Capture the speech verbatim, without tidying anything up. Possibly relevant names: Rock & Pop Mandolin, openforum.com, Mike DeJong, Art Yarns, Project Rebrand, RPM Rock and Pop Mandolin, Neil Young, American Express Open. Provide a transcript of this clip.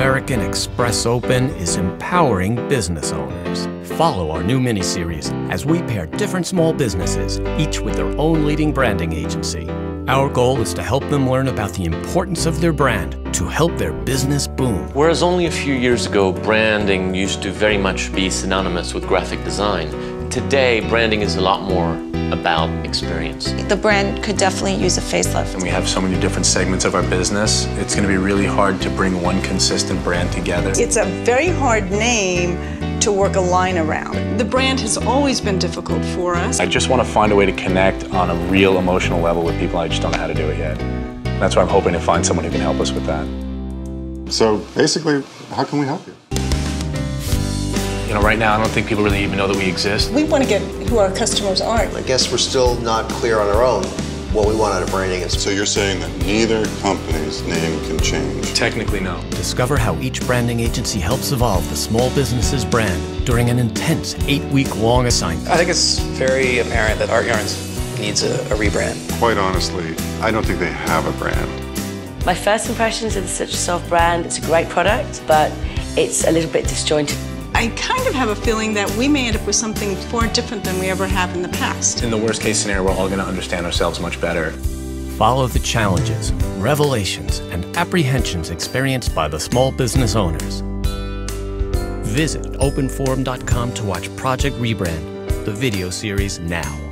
American Express Open is empowering business owners. Follow our new miniseries as we pair different small businesses, each with their own leading branding agency. Our goal is to help them learn about the importance of their brand to help their business boom. Whereas only a few years ago, branding used to very much be synonymous with graphic design, today branding is a lot more about experience. The brand could definitely use a facelift. And we have so many different segments of our business, it's going to be really hard to bring one consistent brand together. It's a very hard name to work a line around. The brand has always been difficult for us. I just want to find a way to connect on a real emotional level with people. I just don't know how to do it yet. That's why I'm hoping to find someone who can help us with that. So basically, how can we help you? You know, right now, I don't think people really even know that we exist. We want to get who our customers are. I guess we're still not clear on our own what we want out of branding. So you're saying that neither company's name can change? Technically, no. Discover how each branding agency helps evolve the small business's brand during an intense eight-week-long assignment. I think it's very apparent that Art Yarns needs a, a rebrand. Quite honestly, I don't think they have a brand. My first impressions of the Citrus Soft brand, it's a great product, but it's a little bit disjointed. I kind of have a feeling that we may end up with something far different than we ever have in the past. In the worst case scenario, we're all going to understand ourselves much better. Follow the challenges, revelations, and apprehensions experienced by the small business owners. Visit open forum dot com to watch Project Rebrand, the video series now.